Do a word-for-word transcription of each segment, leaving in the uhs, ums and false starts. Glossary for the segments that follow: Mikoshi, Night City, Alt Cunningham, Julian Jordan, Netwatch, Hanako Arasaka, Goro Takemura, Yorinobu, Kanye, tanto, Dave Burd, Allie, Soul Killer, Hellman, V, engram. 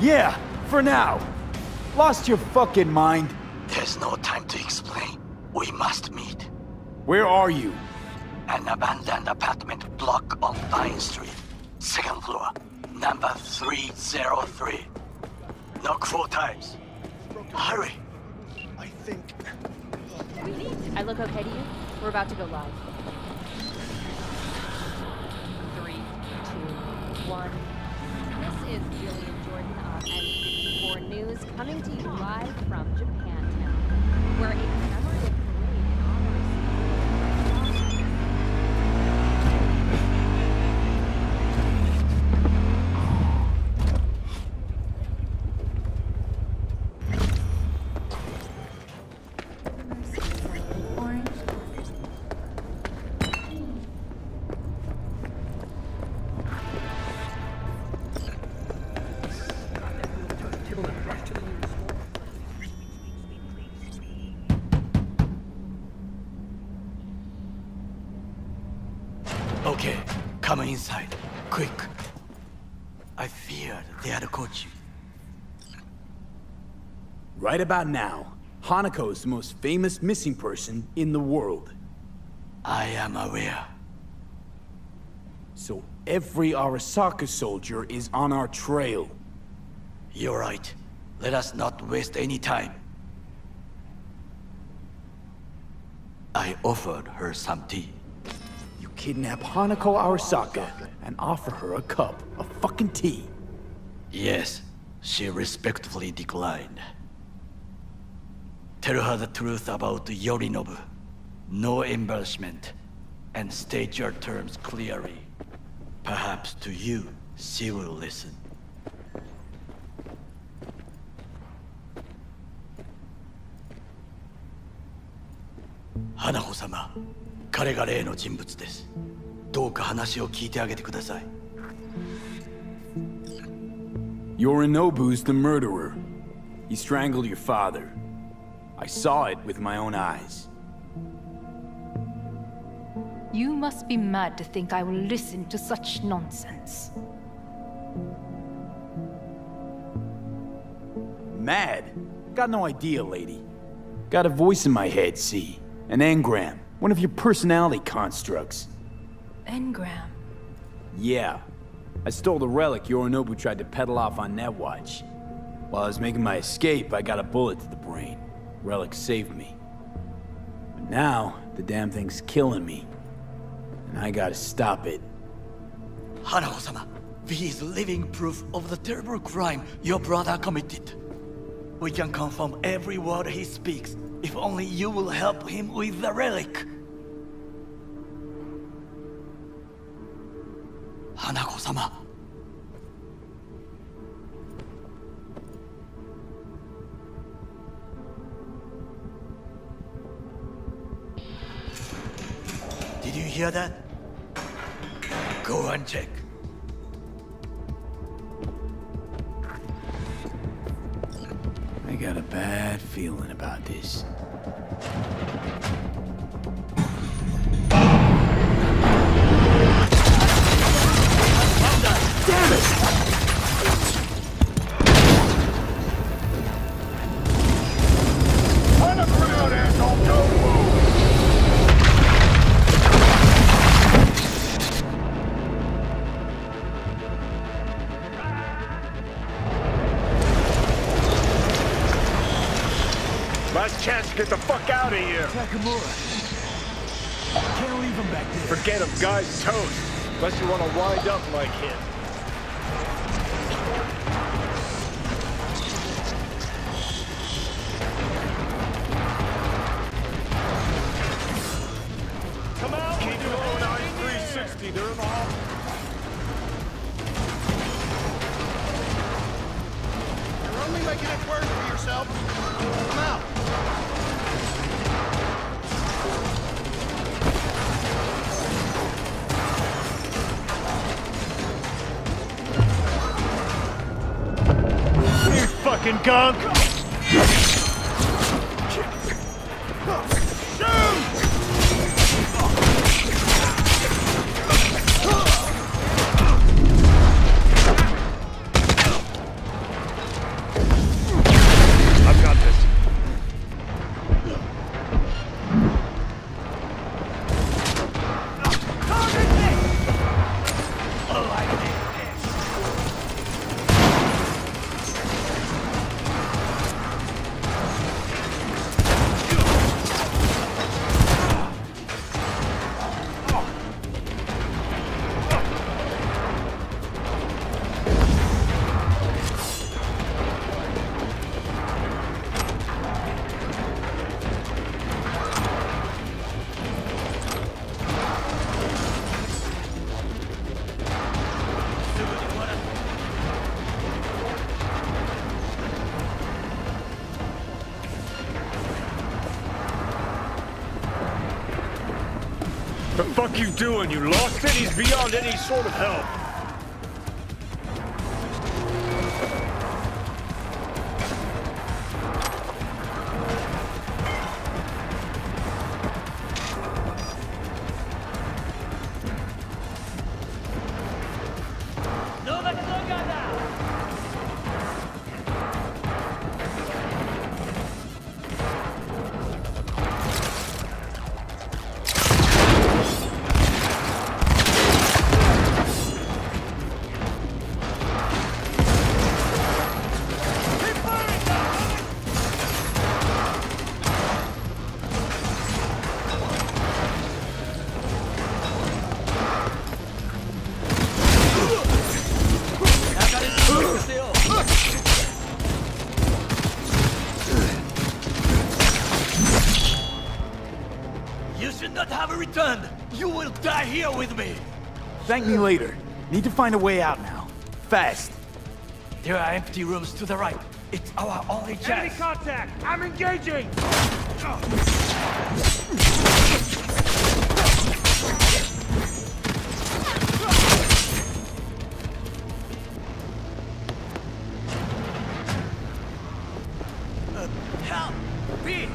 Yeah, for now. Lost your fucking mind? There's no time to explain. We must meet. Where are you? An abandoned apartment block on Vine Street. Second floor, number three oh three. Knock four times. Hurry. I think... We need... I look okay to you? We're about to go live. Three, two, one. This is Julian Jordan of N sixty-four News, coming to you live from Japantown, where a commemorative parade in honor Come inside, quick. I feared they had caught you. Right about now, Hanako's the most famous missing person in the world. I am aware. So every Arasaka soldier is on our trail. You're right. Let us not waste any time. I offered her some tea. Kidnap Hanako Arasaka and offer her a cup of fucking tea. Yes, she respectfully declined. Tell her the truth about Yorinobu. No embellishment. And state your terms clearly. Perhaps to you, she will listen. Hanako-sama. 彼が例の人物です。どうか話を聞いてあげてください。Yorinobu's the murderer. He strangled your father. I saw it with my own eyes. You must be mad to think I will listen to such nonsense. Mad? Got no idea, lady. Got a voice in my head, see? An engram. One of your personality constructs. Engram? Yeah. I stole the relic Yorinobu tried to peddle off on Netwatch. While I was making my escape, I got a bullet to the brain. Relic saved me. But now, the damn thing's killing me. And I gotta stop it. Hanako-sama, V is living proof of the terrible crime your brother committed. We can confirm every word he speaks. If only you will help him with the relic. Hanako-sama. Did you hear that? Go and check. I got a bad feeling about this. Damn it! Turn up around, asshole! Don't chance to get the fuck out of here! Takemura. Can't leave him back there. Forget him, guys, toast. Unless you want to wind up like him. Come on! Keep it low in I three sixty. They're in the hall. You're only making it worse for yourself. Come out! You fucking gunk! Shoot! The fuck you doing? You lost it? He's beyond any sort of help. Here with me. Thank me later. Need to find a way out now. Fast. There are empty rooms to the right. It's our only chance. Enemy contact. I'm engaging. Uh, help me.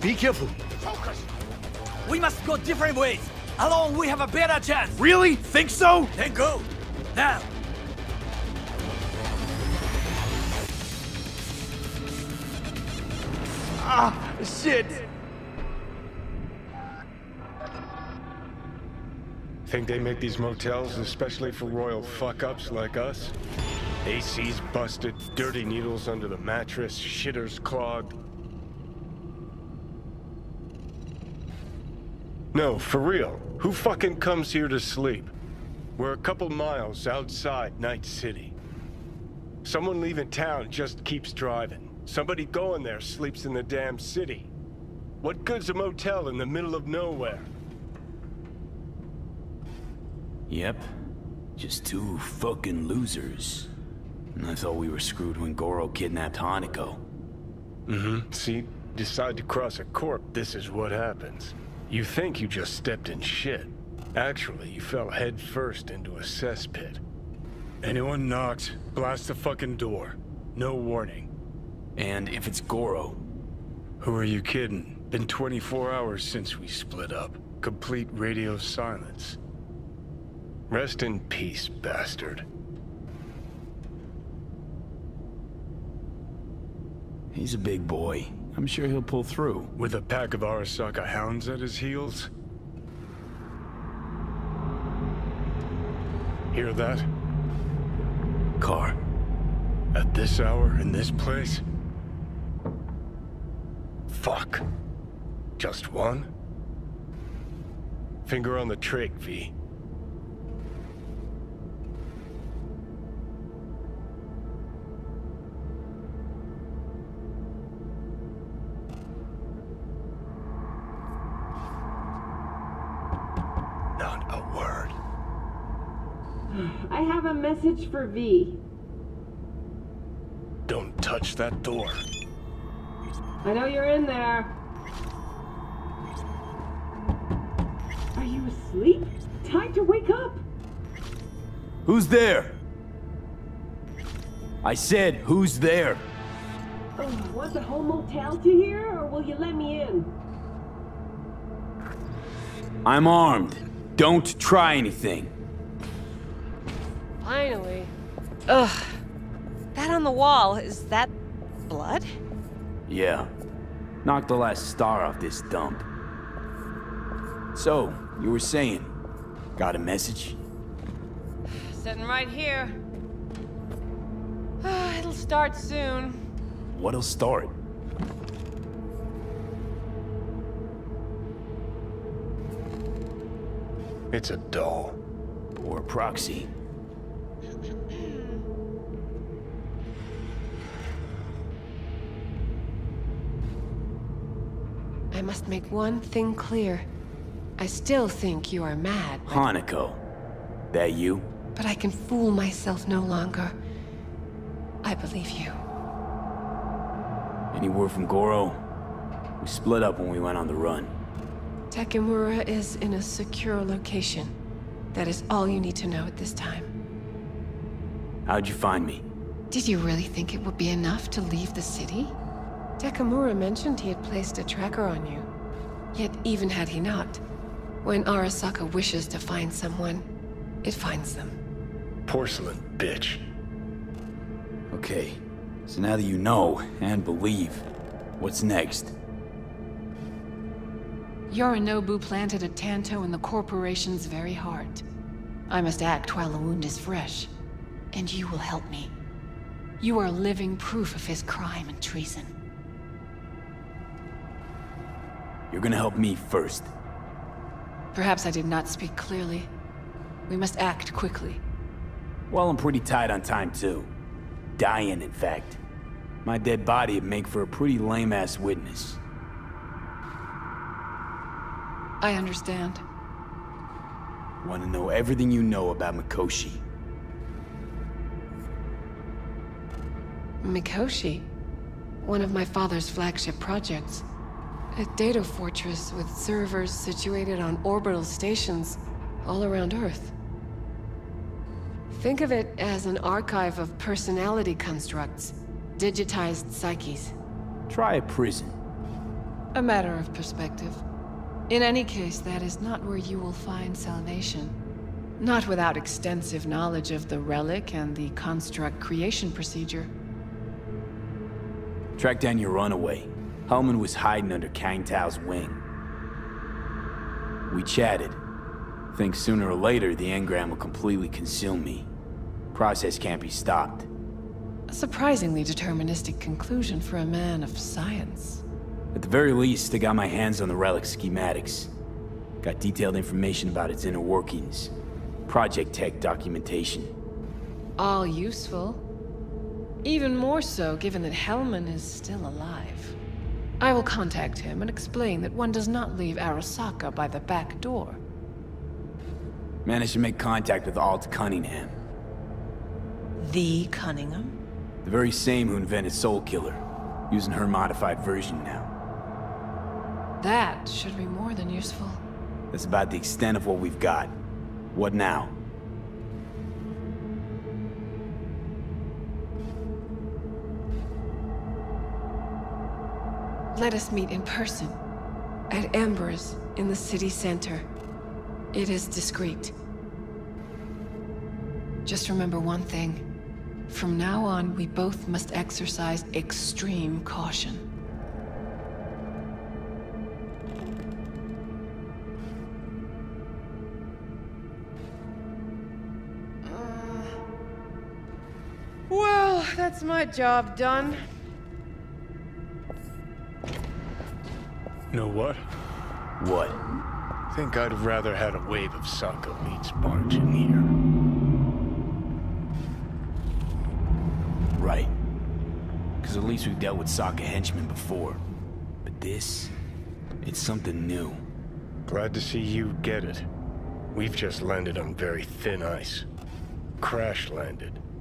Be careful. Focus. We must go different ways. Alone we have a better chance. Really? Think so? Then go. Now. Ah, shit. Think they make these motels especially for royal fuck-ups like us? A C's busted, dirty needles under the mattress, shitters clogged. No, for real. Who fucking comes here to sleep? We're a couple miles outside Night City. Someone leaving town just keeps driving. Somebody going there sleeps in the damn city. What good's a motel in the middle of nowhere? Yep. Just two fucking losers. And I thought we were screwed when Goro kidnapped Hanako. Mm-hmm. See, decide to cross a corp, this is what happens. You think you just stepped in shit. Actually, you fell headfirst into a cesspit. Anyone knocks, blast the fucking door. No warning. And if it's Goro? Who are you kidding? Been twenty-four hours since we split up. Complete radio silence. Rest in peace, bastard. He's a big boy. I'm sure he'll pull through. With a pack of Arasaka hounds at his heels? Hear that? Car. At this hour, in this place? Fuck. Just one? Finger on the trach, V. I have a message for V. Don't touch that door. I know you're in there. Are you asleep? Time to wake up. Who's there? I said, who's there? Oh, you want the whole motel to hear, or will you let me in? I'm armed. Don't try anything. Finally. Ugh. That on the wall, is that blood? Yeah. Knocked the last star off this dump. So, you were saying, got a message? Sitting right here. It'll start soon. What'll start? It's a doll. Or a proxy. I must make one thing clear. I still think you are mad, but... Hanako, that you? But I can fool myself no longer. I believe you. Any word from Goro? We split up when we went on the run. Takemura is in a secure location. That is all you need to know at this time. How'd you find me? Did you really think it would be enough to leave the city? Takemura mentioned he had placed a tracker on you. Yet even had he not, when Arasaka wishes to find someone, it finds them. Porcelain bitch. Okay, so now that you know and believe, what's next? Yorinobu planted a tanto in the corporation's very heart. I must act while the wound is fresh, and you will help me. You are living proof of his crime and treason. You're gonna help me first. Perhaps I did not speak clearly. We must act quickly. Well, I'm pretty tight on time, too. Dying, in fact. My dead body would make for a pretty lame-ass witness. I understand. Want to know everything you know about Mikoshi. Mikoshi? One of my father's flagship projects. A data fortress with servers situated on orbital stations all around Earth. Think of it as an archive of personality constructs, digitized psyches. Try a prison. A matter of perspective. In any case, that is not where you will find salvation. Not without extensive knowledge of the relic and the construct creation procedure. Track down your runaway. Hellman was hiding under Kang Tao's wing. We chatted. Think sooner or later the engram will completely consume me. Process can't be stopped. A surprisingly deterministic conclusion for a man of science. At the very least, I got my hands on the relic schematics. Got detailed information about its inner workings. Project tech documentation. All useful. Even more so given that Hellman is still alive. I will contact him and explain that one does not leave Arasaka by the back door. Managed to make contact with Alt Cunningham. The Cunningham? The very same who invented Soul Killer, using her modified version now. That should be more than useful. That's about the extent of what we've got. What now? Let us meet in person, at Amber's, in the city center. It is discreet. Just remember one thing. From now on, we both must exercise extreme caution. Uh, well, that's my job done. You know what? What? I think I'd have rather had a wave of Saka meets barge in here. Right. Because at least we've dealt with Saka henchmen before. But this... it's something new. Glad to see you get it. We've just landed on very thin ice. Crash landed.